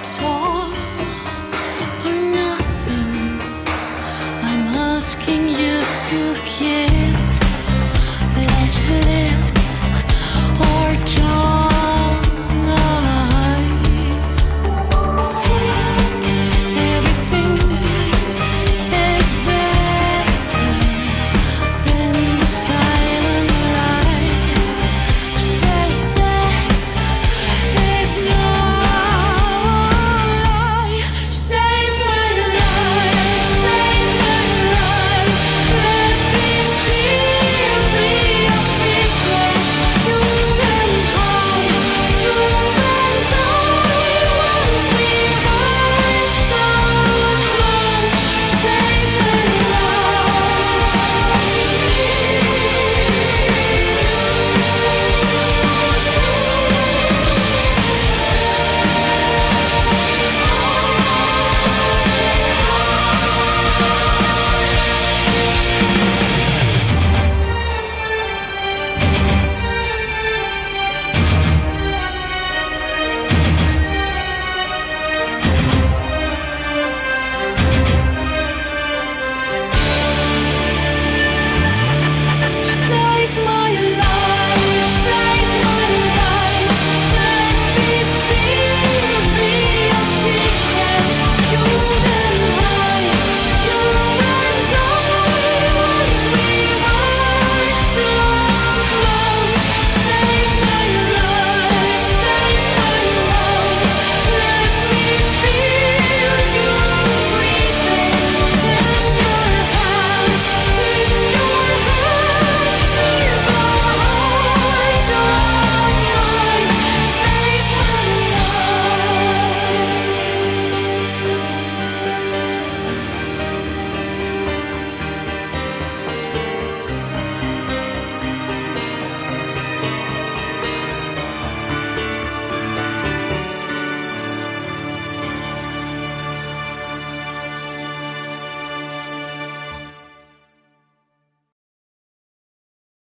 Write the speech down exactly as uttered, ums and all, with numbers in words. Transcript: it's all or nothing. I'm asking you to give. Let's live.